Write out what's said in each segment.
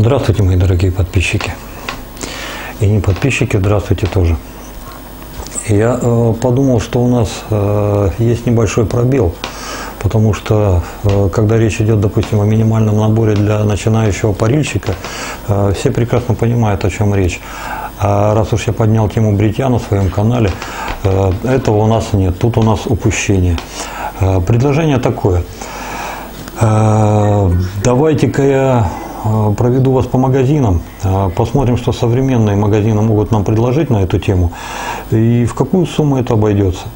Здравствуйте, мои дорогие подписчики. И не подписчики, здравствуйте тоже. Я подумал, что у нас есть небольшой пробел, потому что, когда речь идет, допустим, о минимальном наборе для начинающего парильщика, все прекрасно понимают, о чем речь. А раз уж я поднял тему бритья на своем канале, этого у нас нет, тут у нас упущение. Предложение такое. Давайте-ка я проведу вас по магазинам, посмотрим, что современные магазины могут нам предложить на эту тему и в какую сумму это обойдется.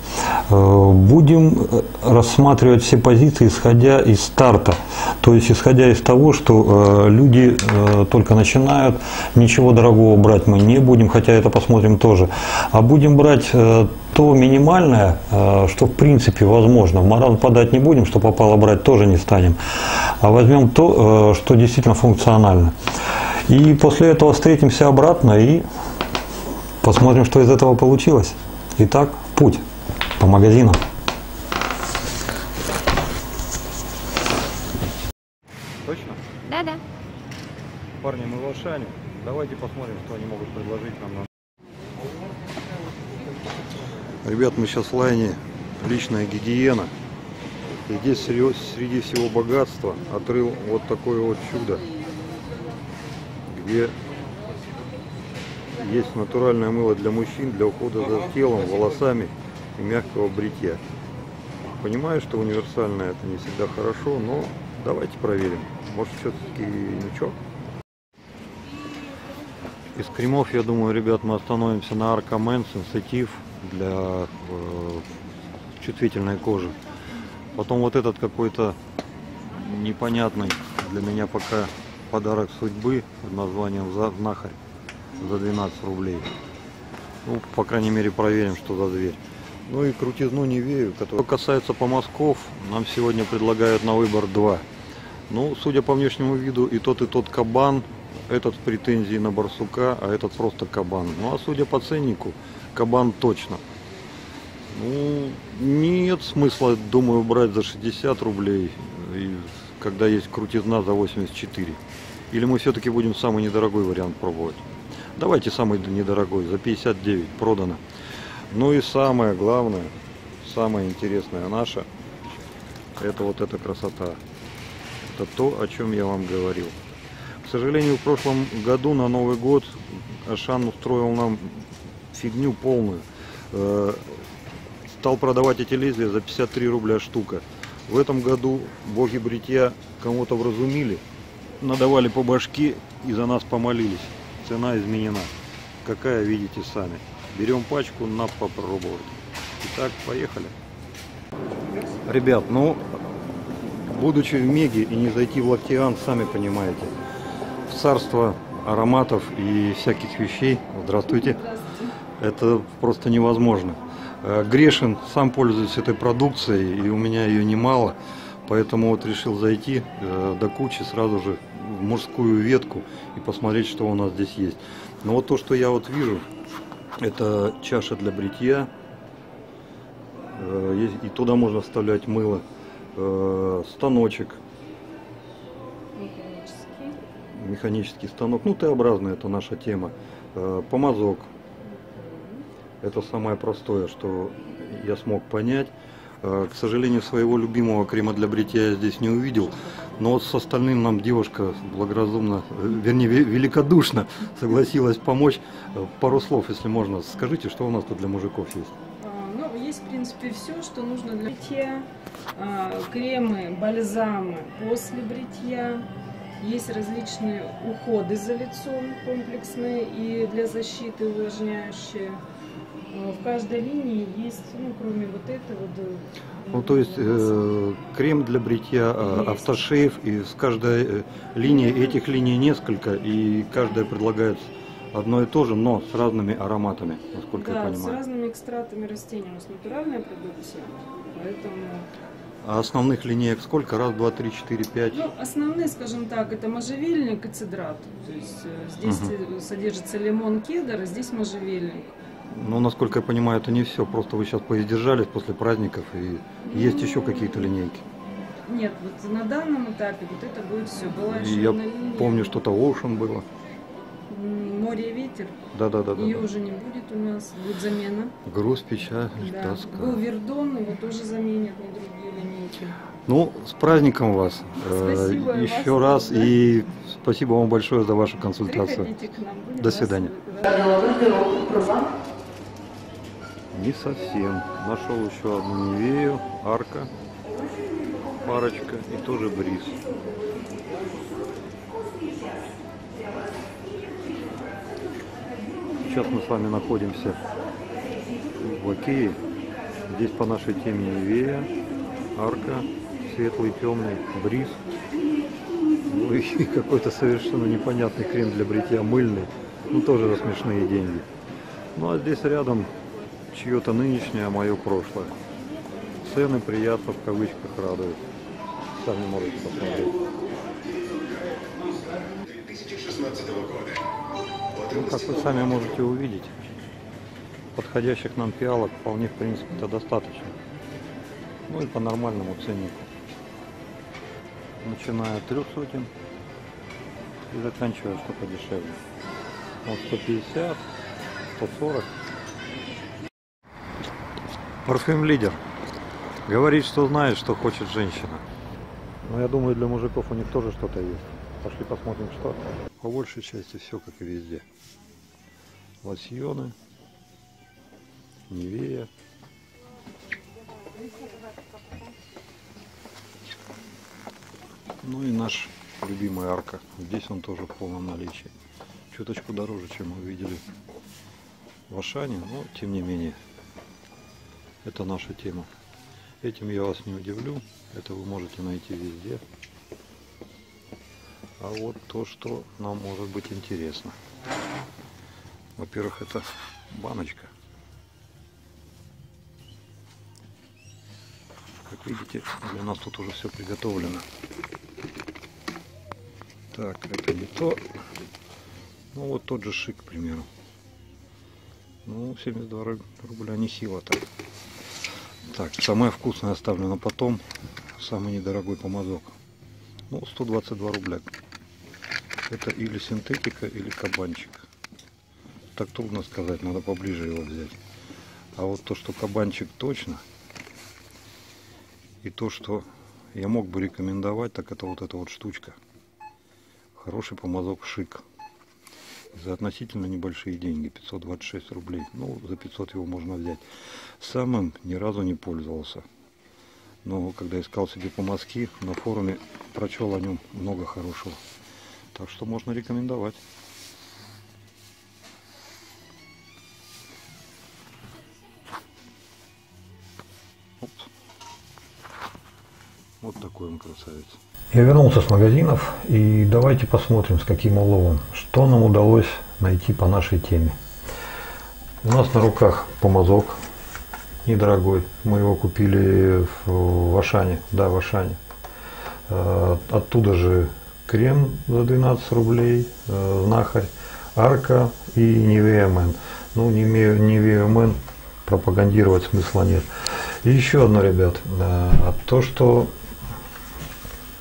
Будем рассматривать все позиции, исходя из старта, то есть исходя из того, что люди только начинают, ничего дорогого брать мы не будем, хотя это посмотрим тоже, а будем брать то минимальное, что в принципе возможно. В маран подать не будем, что попало брать тоже не станем, а возьмем то, что действительно функционально. И после этого встретимся обратно и посмотрим, что из этого получилось. Итак, путь по магазинам. Точно? Да. Парни, мы в Ашане. Давайте посмотрим, что они могут предложить нам. Ребят, мы сейчас в лайне личная гигиена. И здесь среди всего богатства отрыл вот такое вот чудо, где есть натуральное мыло для мужчин, для ухода за телом, волосами и мягкого бритья. Понимаю, что универсальное это не всегда хорошо, но давайте проверим. Может, все-таки ничего. Из кремов, я думаю, ребят, мы остановимся на Arko Men Sensitive для чувствительной кожи. Потом вот этот какой-то непонятный для меня пока подарок судьбы под названием «Знахарь» за 12 рублей. Ну, по крайней мере, проверим, что за дверь. Ну и крутизну Нивею, которая... Что касается помазков, нам сегодня предлагают на выбор два. Ну, судя по внешнему виду, и тот кабан. Этот в претензии на барсука, а этот просто кабан. Ну, а судя по ценнику, кабан точно. Ну, нет смысла, думаю, брать за 60 рублей, когда есть крутизна за 84. Или мы все-таки будем самый недорогой вариант пробовать. Давайте самый недорогой, за 59 продано. Ну и самое главное, самое интересное наше, это вот эта красота. Это то, о чем я вам говорил. К сожалению, в прошлом году на Новый год Ашан устроил нам фигню полную. Стал продавать эти лезвия за 53 рубля штука. В этом году боги бритья кому-то вразумили, надавали по башке и за нас помолились. Цена изменена. Какая, видите сами. Берем пачку на попробовать. Итак, поехали. Ребят, ну, будучи в Меге и не зайти в L'Occitane, сами понимаете. Царство ароматов и всяких вещей. Здравствуйте. Это просто невозможно. Грешен, сам пользуюсь этой продукцией, и у меня ее немало, поэтому вот решил зайти до кучи сразу же в мужскую ветку и посмотреть, что у нас здесь есть. Но вот то, что я вот вижу, это чаша для бритья, и туда можно вставлять мыло, станочек, механический станок, ну Т-образный, это наша тема, помазок, это самое простое, что я смог понять. К сожалению, своего любимого крема для бритья я здесь не увидел, но вот с остальным нам девушка благоразумно, вернее великодушно согласилась помочь. Пару слов, если можно, скажите, что у нас тут для мужиков есть? Ну, есть, в принципе, все, что нужно для бритья, кремы, бальзамы после бритья. Есть различные уходы за лицом комплексные и для защиты увлажняющие. В каждой линии есть, ну, кроме вот этого... Ну, то есть крем для бритья, автошейв, и с каждой линии, этих линий несколько, и каждая предлагает одно и то же, но с разными ароматами, насколько я понимаю. Да, с разными экстратами растений. У нас натуральная продукция, поэтому... А основных линеек сколько? Раз, два, три, четыре, пять? Ну, основные, скажем так, это можжевельник и цидрат. То есть здесь содержится лимон, кедр, а здесь можжевельник. Ну, насколько я понимаю, это не все. Просто вы сейчас поиздержались после праздников и есть еще какие-то линейки. Нет, вот на данном этапе вот это будет все. Была я помню, что-то Ocean было. Море и ветер. Да. Ее уже не будет у нас, будет замена. Груз, печаль, да. Тоска. Был Вердон, его тоже заменят на другие линейки. Ну, с праздником вас. Спасибо еще раз. Да? И спасибо вам большое за вашу консультацию. Приходите к нам. До свидания. Не совсем. Нашел еще одну Нивею, Арко, парочка и тоже Бриз. Сейчас мы с вами находимся в КАИ. Здесь по нашей теме Нивея, Арко, светлый, темный, Бриз. Ну и какой-то совершенно непонятный крем для бритья, мыльный. Ну тоже за смешные деньги. Ну а здесь рядом чье-то нынешнее, а мое прошлое. Цены приятно в кавычках радуют. Сами можете посмотреть. 2016 года. Ну, как вы сами можете увидеть, подходящих нам фиалок вполне, в принципе-то, достаточно. Ну и по нормальному ценнику. Начиная от 300 и заканчивая что подешевле. Вот 150, 140. Парфюм-лидер. Говорит, что знает, что хочет женщина. Но я думаю, для мужиков у них тоже что-то есть. Пошли посмотрим, что. По большей части все как и везде. Лосьоны, Нивея. Ну и наш любимый Арко. Здесь он тоже в полном наличии. Чуточку дороже, чем мы видели в Ашане, но тем не менее. Это наша тема. Этим я вас не удивлю. Это вы можете найти везде. А вот то, что нам может быть интересно. Во-первых, это баночка. Как видите, для нас тут уже все приготовлено. Так, это не то. Ну вот тот же Schick, к примеру. Ну, 72 рубля не сила-то. Так, самое вкусное оставлю на потом. Самый недорогой помазок. Ну, 122 рубля. Это или синтетика, или кабанчик. Так трудно сказать, надо поближе его взять. А вот то, что кабанчик точно, и то, что я мог бы рекомендовать, так это вот эта вот штучка. Хороший помазок Schick. За относительно небольшие деньги, 526 рублей. Ну, за 500 его можно взять. Сам им ни разу не пользовался. Но когда искал себе помазки, на форуме прочел о нем много хорошего. Так что можно рекомендовать. Оп. Вот такой он красавец. Я вернулся с магазинов, и давайте посмотрим, с каким уловом, что нам удалось найти по нашей теме. У нас на руках помазок недорогой. Мы его купили в Ашане. Да, в Ашане. Оттуда же крем за 12 рублей, Знахарь, Арко и Nivea Men. Ну, Nivea Men пропагандировать смысла нет. И еще одно, ребят, то, что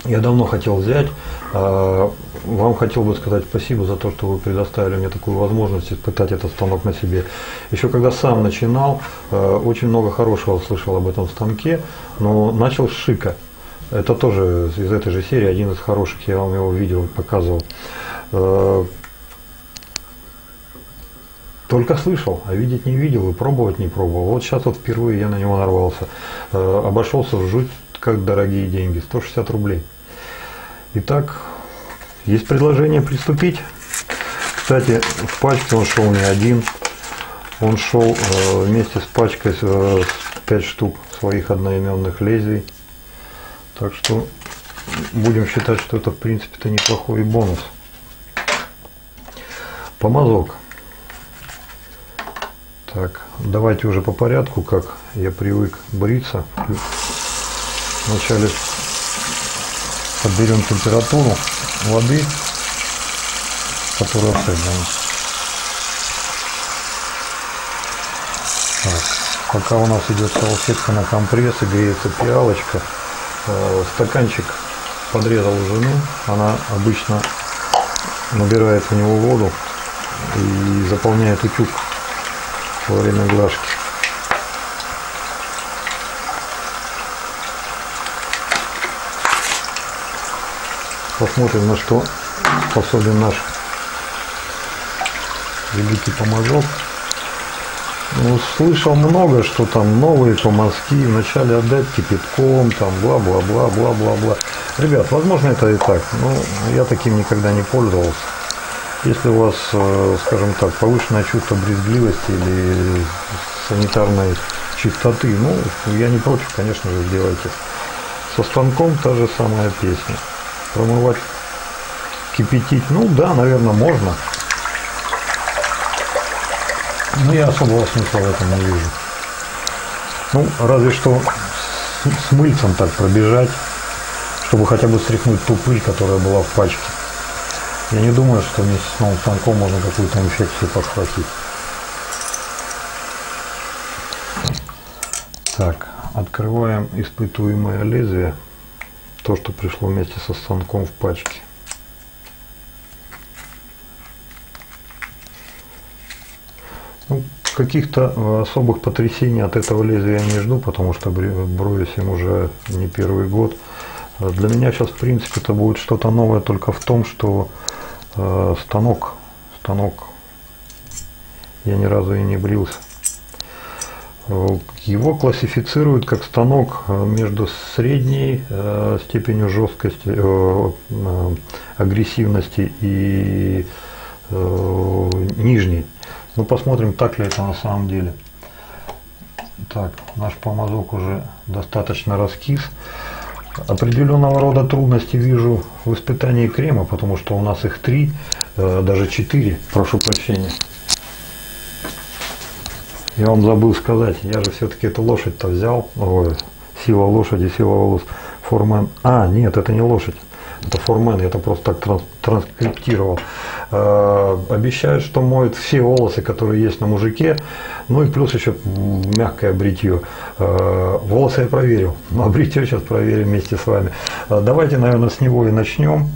я давно хотел взять, вам хотел бы сказать спасибо за то, что вы предоставили мне такую возможность испытать этот станок на себе. Еще когда сам начинал, очень много хорошего слышал об этом станке, но начал с Шика. Это тоже из этой же серии, один из хороших, я вам его в видео показывал. Только слышал, а видеть не видел и пробовать не пробовал. Вот сейчас вот впервые я на него нарвался. Обошелся в жуть как дорогие деньги, 160 рублей. Итак, есть предложение приступить. Кстати, в пачке он шел не один. Он шел вместе с пачкой 5 штук своих одноименных лезвий. Так что будем считать, что это в принципе-то неплохой бонус. Помазок. Так, давайте уже по порядку, как я привык бриться. Вначале подберем температуру воды, которая сыграна. Так, пока у нас идет салфетка на компресс и греется пиалочка, стаканчик подрезал жену, она обычно набирает в него воду и заполняет утюг во время глажки. Посмотрим, на что способен наш великий помазок. Ну, слышал много, что там новые помазки вначале отдать кипятком, там бла-бла-бла-бла-бла-бла. Ребят, возможно, это и так, но я таким никогда не пользовался. Если у вас, скажем так, повышенное чувство брезгливости или санитарной чистоты, ну, я не против, конечно же, делайте. Со станком та же самая песня. Промывать, кипятить, ну да, наверное, можно. Но я особого смысла в этом не вижу. Ну, разве что с мыльцем так пробежать, чтобы хотя бы стряхнуть ту пыль, которая была в пачке. Я не думаю, что вместе с новым станком можно какую-то инфекцию подхватить. Так, открываем испытуемое лезвие. То, что пришло вместе со станком в пачке. Ну, каких-то особых потрясений от этого лезвия я не жду, потому что бреюсь им уже не первый год. Для меня сейчас, в принципе, это будет что-то новое только в том, что станок, я ни разу и не брился. Его классифицируют как станок между средней степенью жесткости, агрессивности и нижней. Ну, посмотрим, так ли это на самом деле. Так, наш помазок уже достаточно раскис. Определенного рода трудности вижу в испытании крема, потому что у нас их 3, даже 4, прошу прощения. Я вам забыл сказать, я же все-таки эту лошадь-то взял. Ой, сила лошади, сила волос. Формен. А, нет, это не лошадь. Это Формен, я это просто так транскриптировал. Обещают, что моет все волосы, которые есть на мужике. Ну и плюс еще мягкое бритье. Волосы я проверил, а бритье сейчас проверим вместе с вами. Давайте, наверное, с него и начнем.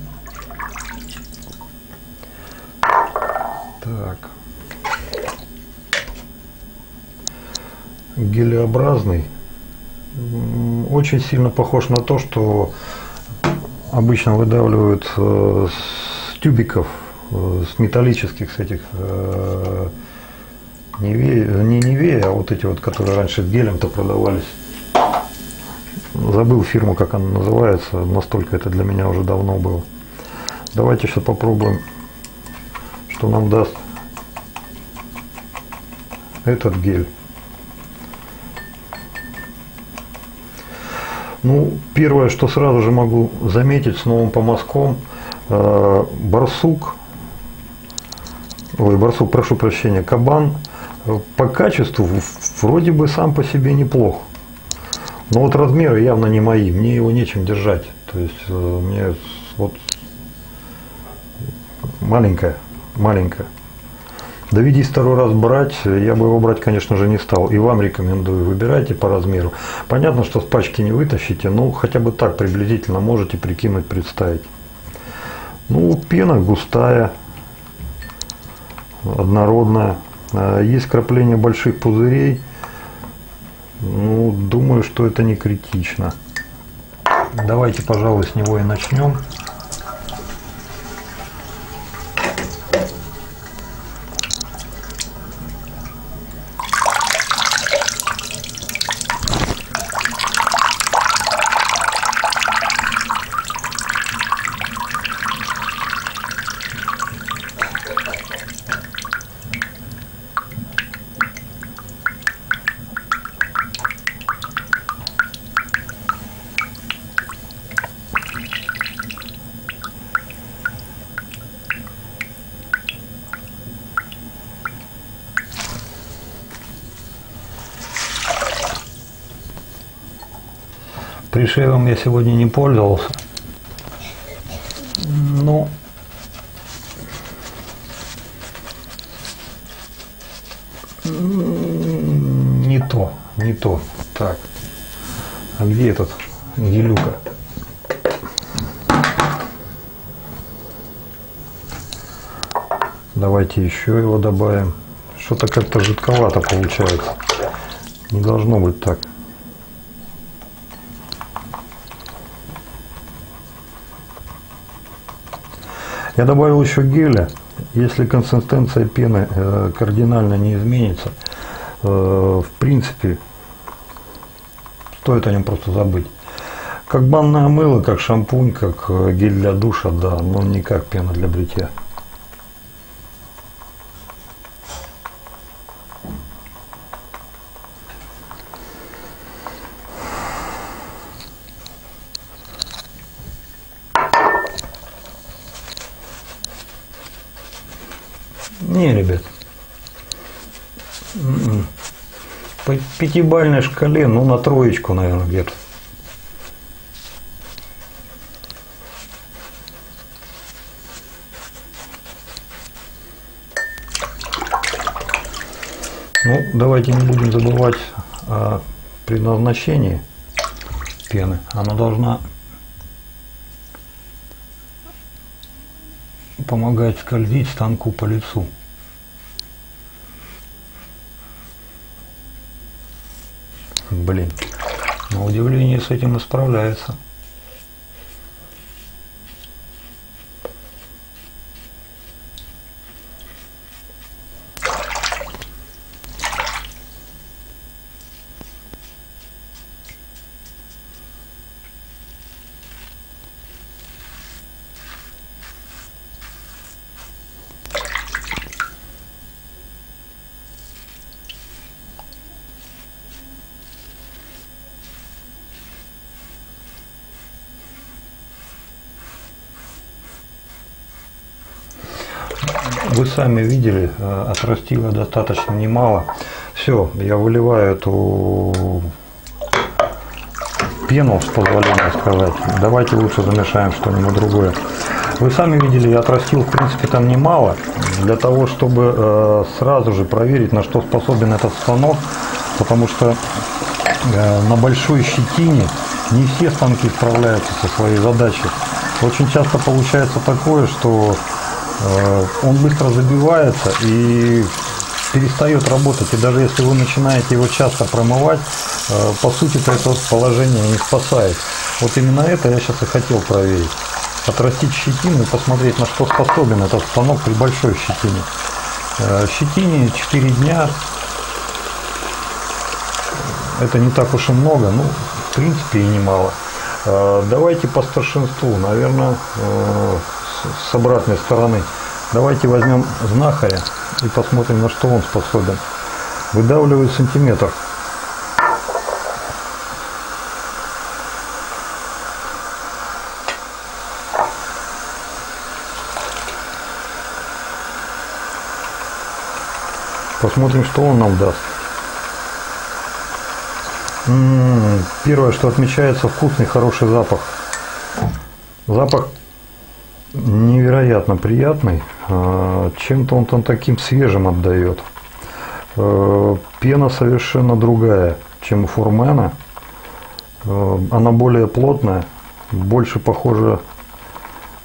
Так. Гелеобразный, очень сильно похож на то, что обычно выдавливают с тюбиков, с металлических, с этих не Нивея, а вот эти вот, которые раньше гелем-то продавались. Забыл фирму, как она называется, настолько это для меня уже давно было. Давайте еще попробуем, что нам даст этот гель. Ну, первое, что сразу же могу заметить с новым помазком, кабан по качеству вроде бы сам по себе неплох. Но вот размеры явно не мои, мне его нечем держать. То есть мне вот маленькая. Доведись второй раз брать, я бы его брать, конечно же, не стал. И вам рекомендую, выбирайте по размеру. Понятно, что с пачки не вытащите, но хотя бы так приблизительно можете прикинуть, представить. Ну, пена густая, однородная. Есть крапление больших пузырей. Ну, думаю, что это не критично. Давайте, пожалуй, с него и начнем. Пришивом я сегодня не пользовался, но не то. Так, а где этот Елюка. Давайте еще его добавим. Что-то как-то жидковато получается. Не должно быть так. Я добавил еще геля. Если консистенция пены кардинально не изменится, в принципе, стоит о нем просто забыть. Как банное мыло, как шампунь, как гель для душа, да, но не как пена для бритья. Не, ребят, по пятибалльной шкале, ну, на троечку, наверное, где-то. Ну, давайте не будем забывать о предназначении пены. Она должна помогать скользить станку по лицу. Блин, на удивление с этим и справляется. Вы сами видели, отрастила достаточно немало. Все, я выливаю эту пену, с позволения сказать. Давайте лучше замешаем что-нибудь другое. Вы сами видели, я отрастил, в принципе, там немало. Для того, чтобы сразу же проверить, на что способен этот станок. Потому что на большой щетине не все станки справляются со своей задачей. Очень часто получается такое, что он быстро забивается и перестает работать. И даже если вы начинаете его часто промывать, по сути, это положение не спасает. Вот именно это я сейчас и хотел проверить. Отрастить щетину и посмотреть, на что способен этот станок при большой щетине. Щетине 4 дня. Это не так уж и много, но в принципе и немало. Давайте по старшинству, наверное, с обратной стороны. Давайте возьмем знахаря и посмотрим, на что он способен. Выдавливаю сантиметр. Посмотрим, что он нам даст. Первое, что отмечается, вкусный, хороший запах. Запах невероятно приятный, чем-то он там таким свежим отдает. Пена совершенно другая, чем у Фурмена. Она более плотная, больше похожа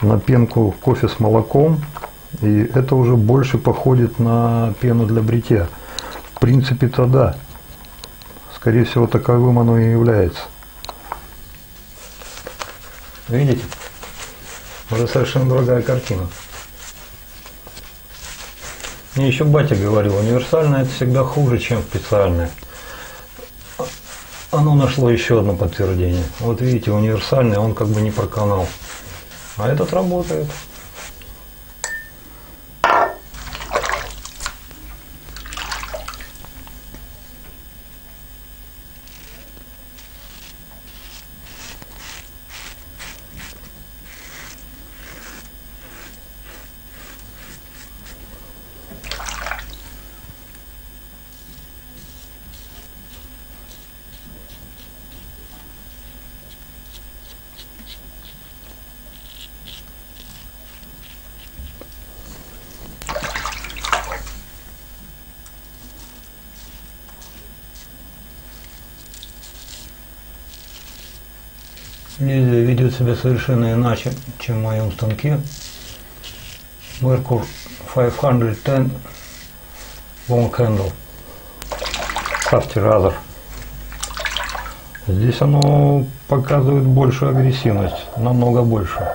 на пенку кофе с молоком, и это уже больше походит на пену для бритья. В принципе-то да, скорее всего таковым оно и является. Видите? Уже совершенно другая картина. Мне еще батя говорил, универсальное это всегда хуже, чем специальное. Оно нашло еще одно подтверждение. Вот видите, универсальный, он как бы не проканал. А этот работает. ведет себя совершенно иначе, чем в моем станке. Merkur 510 Long handle. Разер. Здесь оно показывает большую агрессивность, намного больше.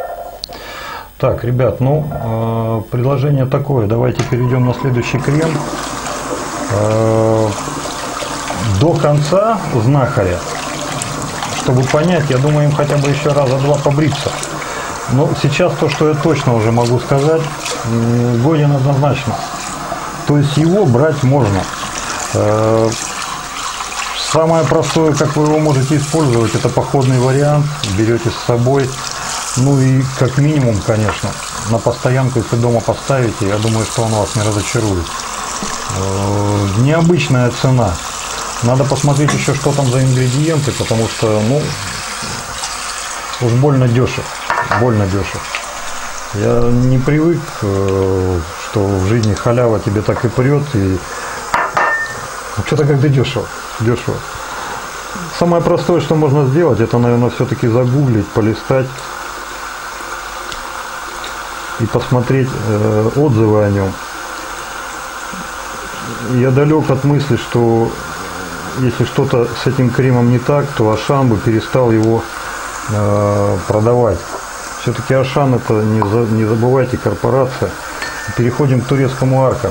Так, ребят, ну, предложение такое. Давайте перейдем на следующий крем. До конца знахаря, чтобы понять, я думаю, им хотя бы еще раза два побриться. Но сейчас то, что я точно уже могу сказать, годен однозначно. То есть его брать можно. Самое простое, как вы его можете использовать, это походный вариант, берете с собой. Ну и как минимум, конечно, на постоянку, если дома поставите, я думаю, что он вас не разочарует. Необычная цена. Надо посмотреть еще, что там за ингредиенты, потому что, ну, уж больно дешево. Больно дешево. Я не привык, что в жизни халява тебе так и прет, и что-то как-то дешево. Дешево. Самое простое, что можно сделать, это, наверное, все-таки загуглить, полистать и посмотреть отзывы о нем. Я далек от мысли, что если что-то с этим кремом не так, то Ашан бы перестал его продавать. Все-таки Ашан — это, не забывайте, корпорация. Переходим к турецкому Арко.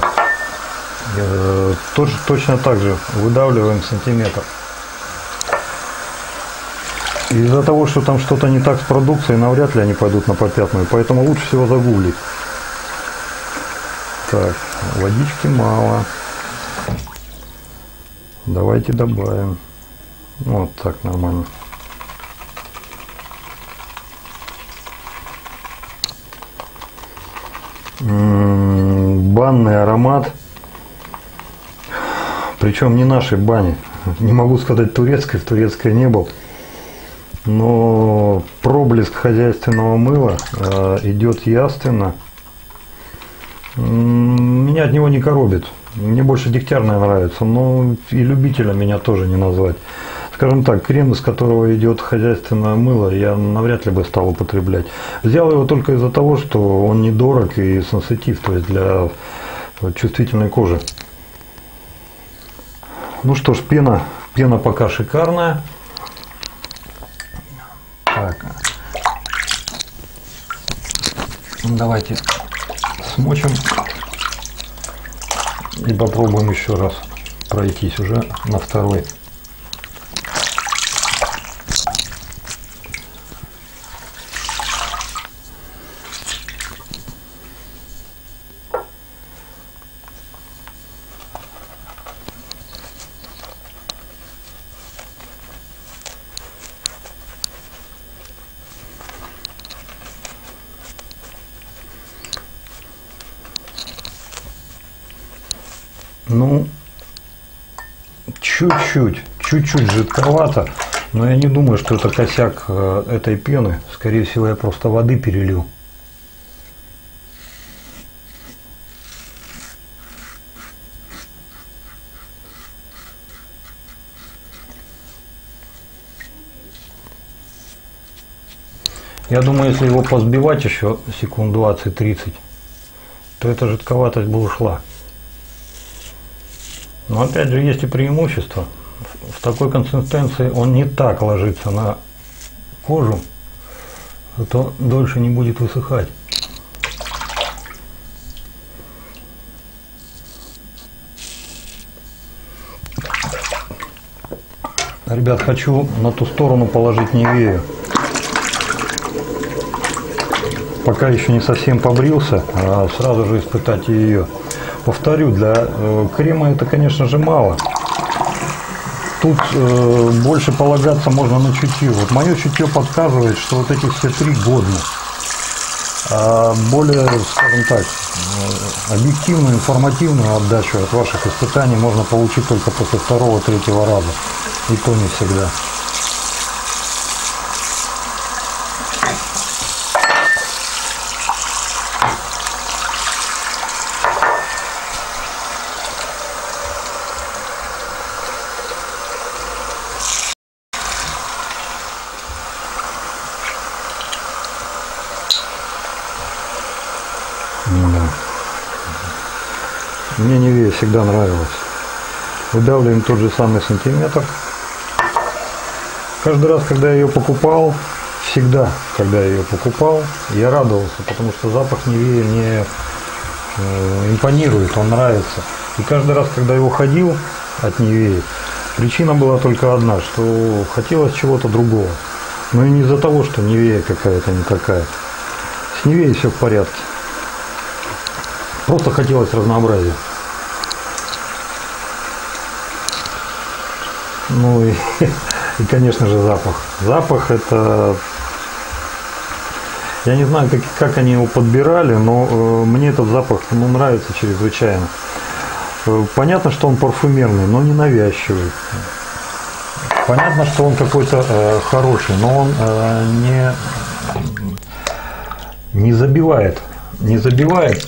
Тоже точно так же выдавливаем сантиметр. Из-за того, что там что-то не так с продукцией, навряд ли они пойдут на попятную, поэтому лучше всего загуглить. Так, водички мало. Давайте добавим. Вот так нормально. Банный аромат. Причем не нашей бани. Не могу сказать турецкой, в турецкой не был. Но проблеск хозяйственного мыла идет ясно. Меня от него не коробит. Мне больше дегтярное нравится, но и любителя меня тоже не назвать. Скажем так, крем, из которого идет хозяйственное мыло, я навряд ли бы стал употреблять. Взял его только из-за того, что он недорог и сенситив, то есть для чувствительной кожи. Ну что ж, пена, пена пока шикарная. Так. Давайте смочим. И попробуем еще раз пройтись уже на второй. Ну, чуть-чуть жидковато, но я не думаю, что это косяк этой пены. Скорее всего, я просто воды перелил. Я думаю, если его позбивать еще секунд 20-30, то эта жидковатость бы ушла. Но опять же, есть и преимущество. В такой консистенции он не так ложится на кожу, зато дольше не будет высыхать. Ребят, хочу на ту сторону положить Нивею. Пока еще не совсем побрился, а сразу же испытать ее. Повторю, для крема это, конечно же, мало. Тут больше полагаться можно на чутье. Вот мое чутье подсказывает, что вот эти все три годны. А более, скажем так, объективную, информативную отдачу от ваших испытаний можно получить только после второго-третьего раза. И то не всегда. Мне Нивея всегда нравилась. Выдавливаем тот же самый сантиметр. Каждый раз, когда я ее покупал, всегда, когда я ее покупал, я радовался, потому что запах Нивея мне импонирует, он нравится. И каждый раз, когда я уходил от Нивеи, причина была только одна, что хотелось чего-то другого. Но и не из-за того, что Нивея какая-то не такая. С Нивеей все в порядке. Просто хотелось разнообразия. Ну и конечно же, запах. Запах это... Я не знаю, как они его подбирали, но мне этот запах нравится чрезвычайно. Понятно, что он парфюмерный, но не навязчивый. Понятно, что он какой-то хороший, но он не забивает. Не забивает.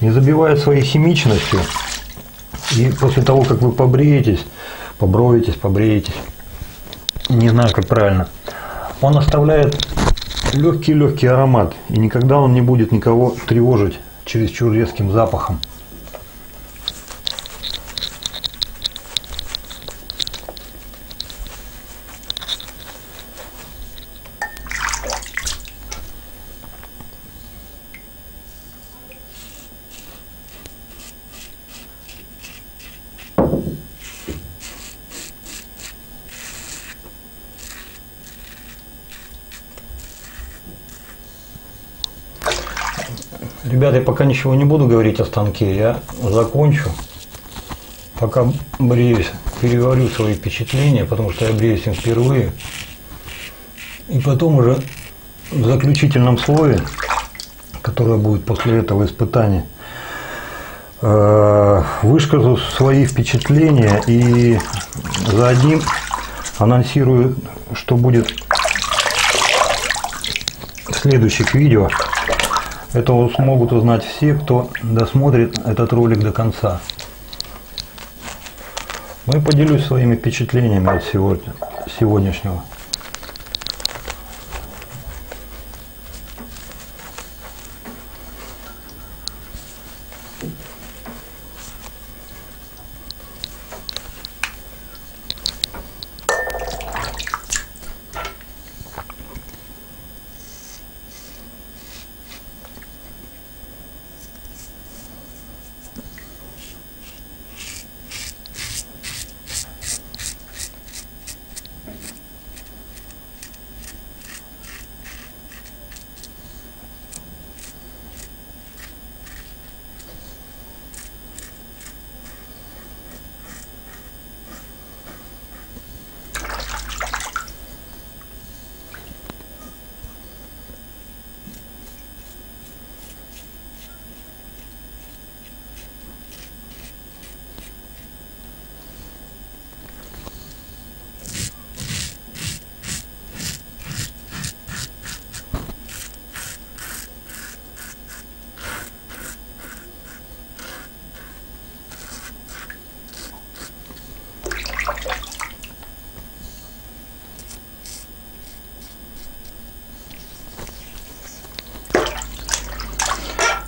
Не забивает своей химичностью. И после того, как вы побреетесь, побреетесь, не знаю, как правильно, он оставляет легкий-легкий аромат, и никогда он не будет никого тревожить чересчур резким запахом. Ребята, я пока ничего не буду говорить о станке, я закончу, пока бреюсь, переварю свои впечатления, потому что я бреюсь им впервые. И потом уже в заключительном слое, которое будет после этого испытания, выскажу свои впечатления и за одним анонсирую, что будет в следующих видео. Это смогут узнать все, кто досмотрит этот ролик до конца. Ну и поделюсь своими впечатлениями от сегодняшнего.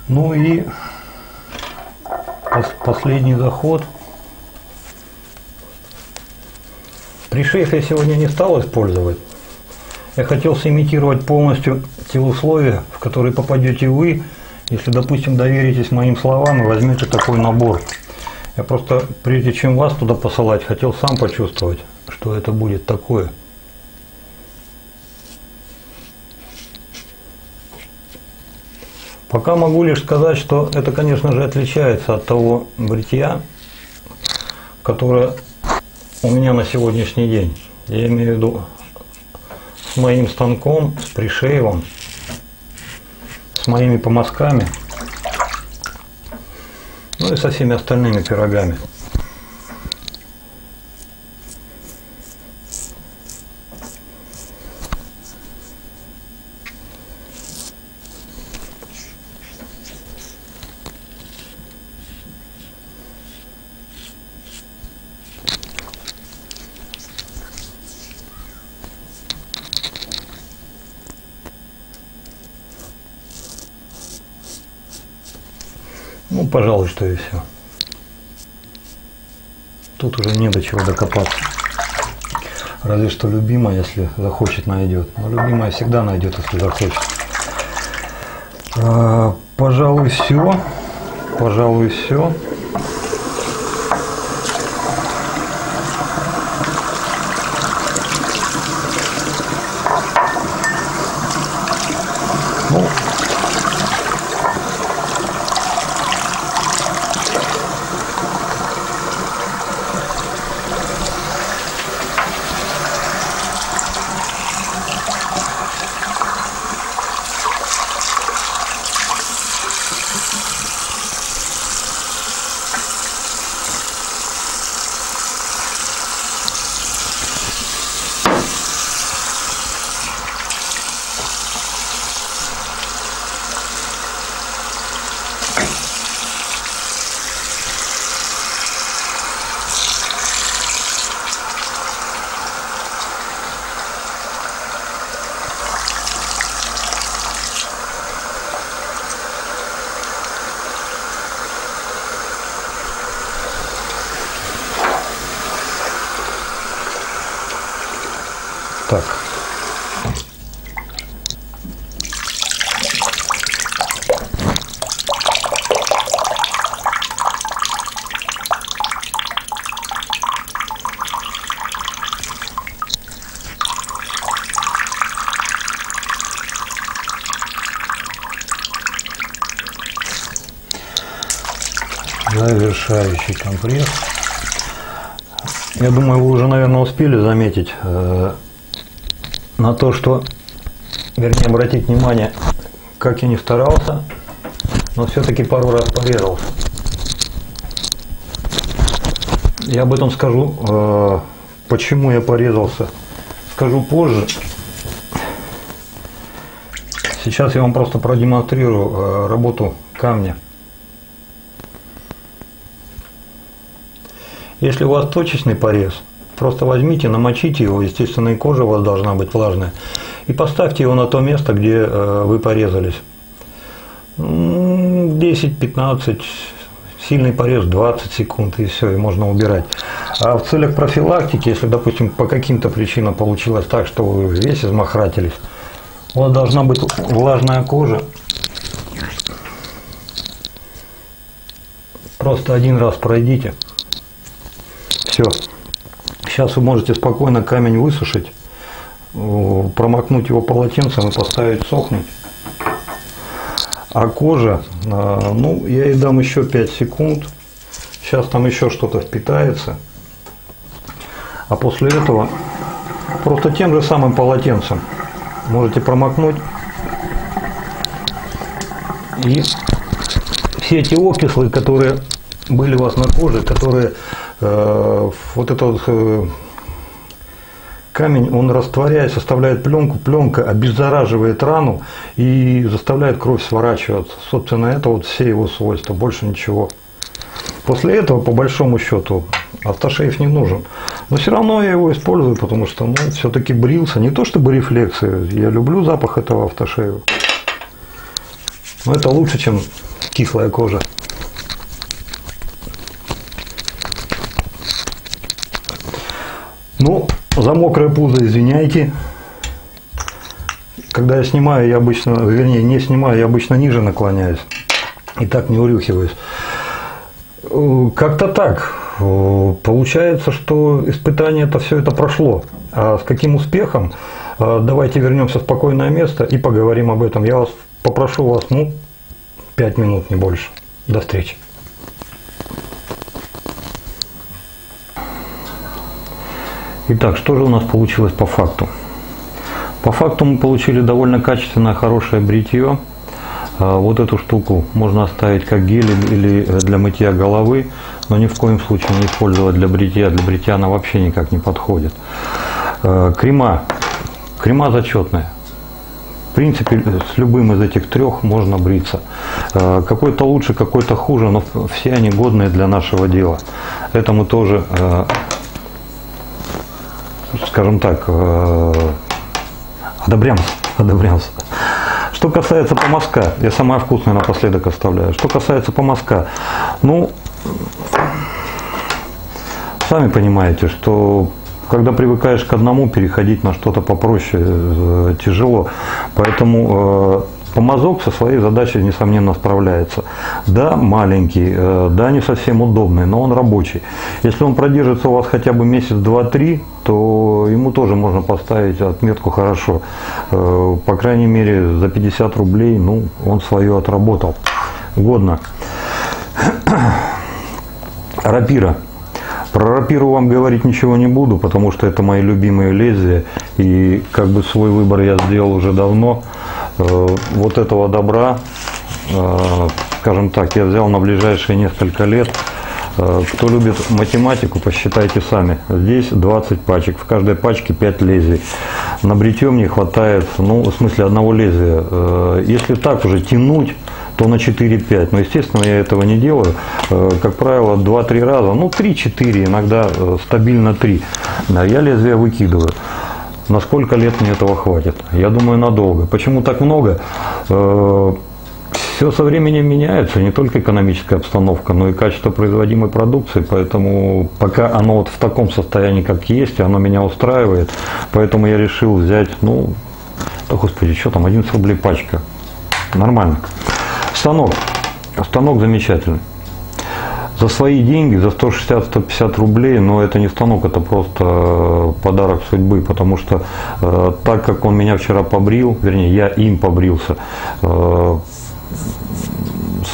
Ну и последний заход. Пришейф я сегодня не стал использовать. Я хотел сымитировать полностью те условия, в которые попадете вы, если, допустим, доверитесь моим словам и возьмете такой набор. Я просто, прежде чем вас туда посылать, хотел сам почувствовать, что это будет такое. Пока могу лишь сказать, что это, конечно же, отличается от того бритья, которое у меня на сегодняшний день. Я имею в виду с моим станком, с пришейвом, с моими помазками, ну и со всеми остальными пирогами. Ну, пожалуй, что и все. Тут уже не до чего докопаться. Разве что любимая, если захочет, найдет. Но любимая всегда найдет, если захочет. Пожалуй, все. Пожалуй, все. Так. Завершающий компресс. Я думаю, вы уже, наверное, успели заметить на то, что, вернее, обратить внимание, как я не старался, но все-таки пару раз порезался. Я об этом скажу, почему я порезался, скажу позже. Сейчас я вам просто продемонстрирую работу камня. Если у вас точечный порез, просто возьмите, намочите его, естественно, и кожа у вас должна быть влажная, и поставьте его на то место, где вы порезались. 10-15, сильный порез 20 секунд, и все, и можно убирать. А в целях профилактики, если, допустим, по каким-то причинам получилось так, что вы весь измахратились, у вас должна быть влажная кожа. Просто один раз пройдите. Все. Сейчас вы можете спокойно камень высушить, промокнуть его полотенцем и поставить сохнуть. А кожа, ну, я ей дам еще 5 секунд. Сейчас там еще что-то впитается. А после этого просто тем же самым полотенцем можете промокнуть. И все эти окислы, которые были у вас на коже, которые... вот этот камень, он, растворяясь, составляет пленку, пленка обеззараживает рану и заставляет кровь сворачиваться. Собственно, это вот все его свойства, больше ничего. После этого, по большому счету, автошейф не нужен. Но все равно я его использую, потому что, ну, все-таки брился. Не то чтобы рефлексы, я люблю запах этого автошейва. Но это лучше, чем кислая кожа. Ну, за мокрое пузо извиняйте. Когда я снимаю, я обычно, вернее, не снимаю, я обычно ниже наклоняюсь. И так не урюхиваюсь. Как-то так. Получается, что испытание-то все это прошло. А с каким успехом? Давайте вернемся в спокойное место и поговорим об этом. Я вас попрошу, вас, ну, 5 минут, не больше. До встречи. Итак, что же у нас получилось по факту? По факту мы получили довольно качественное, хорошее бритье. Вот эту штуку можно оставить как гель или для мытья головы, но ни в коем случае не использовать для бритья. Для бритья она вообще никак не подходит. Крема. Крема зачетная. В принципе, с любым из этих трех можно бриться. Какой-то лучше, какой-то хуже, но все они годные для нашего дела. Это мы тоже... скажем так, одобряемся. Что касается помазка, я самое вкусное напоследок оставляю. Что касается помазка, ну, сами понимаете, что когда привыкаешь к одному, переходить на что-то попроще тяжело. Поэтому помазок со своей задачей, несомненно, справляется. Да, маленький, да, не совсем удобный, но он рабочий. Если он продержится у вас хотя бы месяц, два, три, то ему тоже можно поставить отметку «хорошо». По крайней мере, за 50 рублей, ну, он свое отработал. Годно. Рапира. Про рапиру вам говорить ничего не буду, потому что это мои любимые лезвия. И как бы свой выбор я сделал уже давно. Вот этого добра, скажем так, я взял на ближайшие несколько лет. Кто любит математику, посчитайте сами. Здесь 20 пачек, в каждой пачке 5 лезвий. На бритье мне хватает, ну, в смысле, одного лезвия. Если так уже тянуть, то на 4-5. Но, естественно, я этого не делаю. Как правило, 2-3 раза, ну, 3-4, иногда стабильно 3. Я лезвие выкидываю. На сколько лет мне этого хватит? Я думаю, надолго. Почему так много? Все со временем меняется, не только экономическая обстановка, но и качество производимой продукции, поэтому пока оно вот в таком состоянии, как есть, оно меня устраивает, поэтому я решил взять, ну, да господи, что там, 11 рублей пачка, нормально. Станок, станок замечательный. За свои деньги, за 160-150 рублей, но это не станок, это просто подарок судьбы, потому что так как он меня вчера побрил, вернее, я им побрился,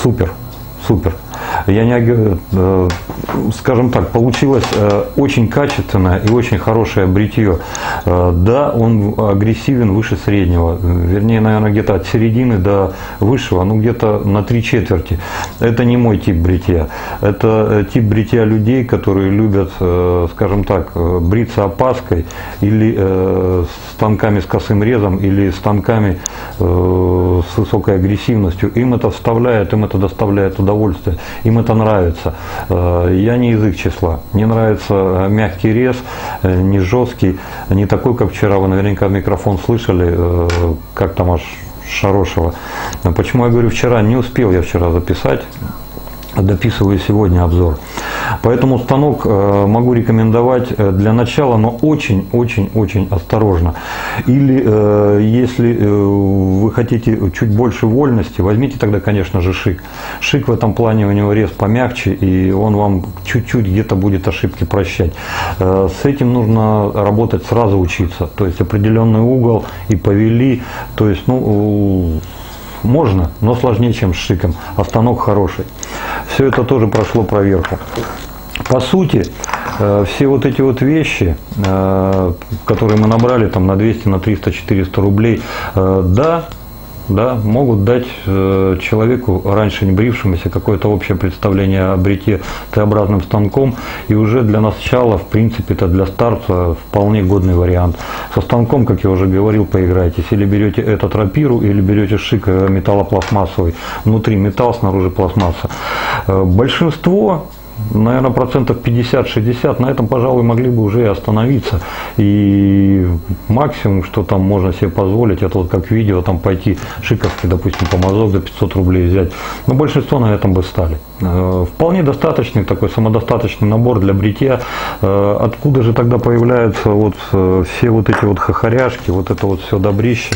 супер, супер. Я не, скажем так, получилось очень качественное и очень хорошее бритье. Да, он агрессивен выше среднего, вернее, наверное, где-то от середины до высшего, ну где-то на 3/4. Это не мой тип бритья. Это тип бритья людей, которые любят, скажем так, бриться опаской или станками с косым резом, или станками с высокой агрессивностью. Им это вставляет, им это доставляет удовольствие. Им это нравится. Я не из их числа. Мне нравится мягкий рез, не жесткий, не такой, как вчера. Вы наверняка микрофон слышали, как там аж шарошило. Почему я говорю вчера? Не успел я вчера записать. Дописываю сегодня обзор. Поэтому станок могу рекомендовать для начала, но очень-очень-очень осторожно. Или если вы хотите чуть больше вольности, возьмите тогда, конечно же, Schick. Schick в этом плане, у него рез помягче, и он вам чуть-чуть где-то будет ошибки прощать. С этим нужно работать, сразу учиться. То есть определенный угол и повели. То есть, ну, можно, но сложнее, чем с Schick'ом. А станок хороший. Все это тоже прошло проверку. По сути, все вот эти вот вещи, которые мы набрали там на 200, на 300, 400 рублей, да, могут дать человеку, раньше не брившемуся, какое-то общее представление о бритье Т-образным станком. И уже для начала, в принципе, это для старта вполне годный вариант. Со станком, как я уже говорил, поиграйтесь. Или берете этот рапиру, или берете Schick металлопластмассовый. Внутри металл, снаружи пластмасса. Большинство, наверное, процентов 50-60, на этом, пожалуй, могли бы уже и остановиться. И максимум, что там можно себе позволить, это вот как видео, там пойти шиковский, допустим, помазок за 500 рублей взять. Но большинство на этом бы стали. Вполне достаточный такой самодостаточный набор для бритья. Откуда же тогда появляются вот все вот эти вот хохоряшки, вот это вот все добрище?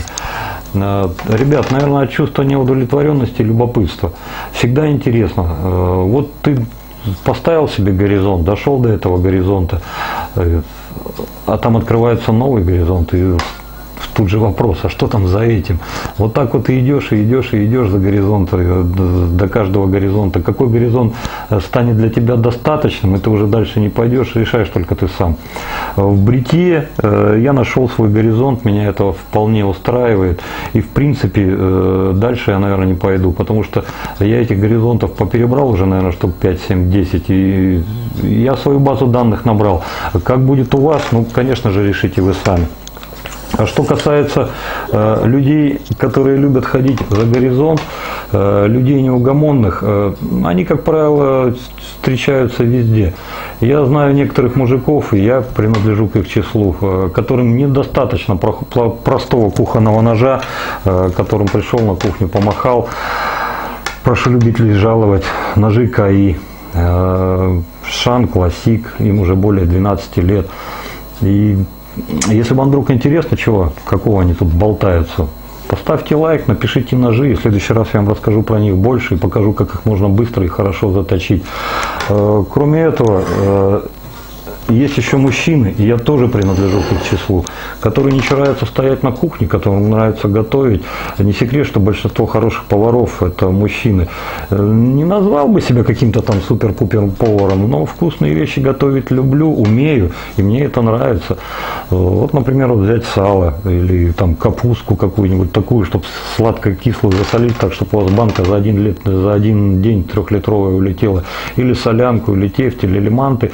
Ребят, наверное, от чувства неудовлетворенности и любопытства. Всегда интересно. Вот ты поставил себе горизонт, дошел до этого горизонта, а там открывается новый горизонт, и тут же вопрос, а что там за этим? Вот так вот и идешь, и идешь, и идешь за горизонт, до каждого горизонта. Какой горизонт станет для тебя достаточным, и ты уже дальше не пойдешь, решаешь только ты сам. В бритье я нашел свой горизонт, меня этого вполне устраивает, и в принципе дальше я, наверное, не пойду, потому что я этих горизонтов поперебрал уже, наверное, штук 5, 7, 10, и я свою базу данных набрал. Как будет у вас, ну, конечно же, решите вы сами. А что касается людей, которые любят ходить за горизонт, людей неугомонных, они, как правило, встречаются везде. Я знаю некоторых мужиков, и я принадлежу к их числу, которым недостаточно простого кухонного ножа, которым пришел на кухню, помахал. Прошу любителей жаловать, ножи КАИ, Шан, Классик, им уже более 12 лет. И если вам вдруг интересно, какого они тут болтаются, поставьте лайк, напишите ножи, и в следующий раз я вам расскажу про них больше и покажу, как их можно быстро и хорошо заточить. Кроме этого, есть еще мужчины, и я тоже принадлежу к их числу, которые не чураются стоять на кухне, которым нравится готовить. Не секрет, что большинство хороших поваров – это мужчины. Не назвал бы себя каким-то там супер-пупер поваром, но вкусные вещи готовить люблю, умею, и мне это нравится. Вот, например, взять сало или там капустку какую-нибудь такую, чтобы сладко-кислую засолить, так чтобы у вас банка за один день 3-литровая улетела. Или солянку, или тефтель, или манты.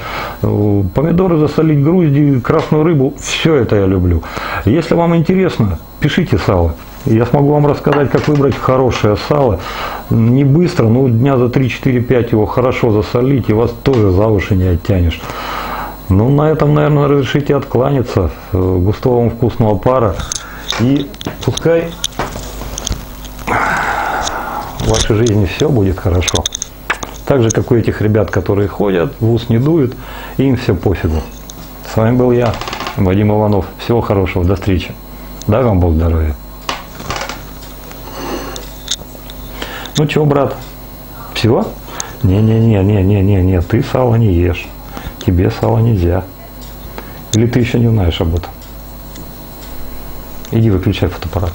Помидоры засолить, грузди, красную рыбу, все это я люблю. Если вам интересно, пишите сало. Я смогу вам рассказать, как выбрать хорошее сало. Не быстро, но дня за 3-4-5 его хорошо засолить, и вас тоже за уши не оттянешь. Ну, на этом, наверное, разрешите откланяться. Густого вам вкусного пара. И пускай в вашей жизни все будет хорошо. Так же, как у этих ребят, которые ходят, в ус не дуют, и им все пофигу. С вами был я, Вадим Иванов. Всего хорошего, до встречи. Дай вам Бог здоровья. Ну чего, брат? Всего? Не-не-не, ты сало не ешь. Тебе сало нельзя. Или ты еще не знаешь об этом? Иди выключай фотоаппарат.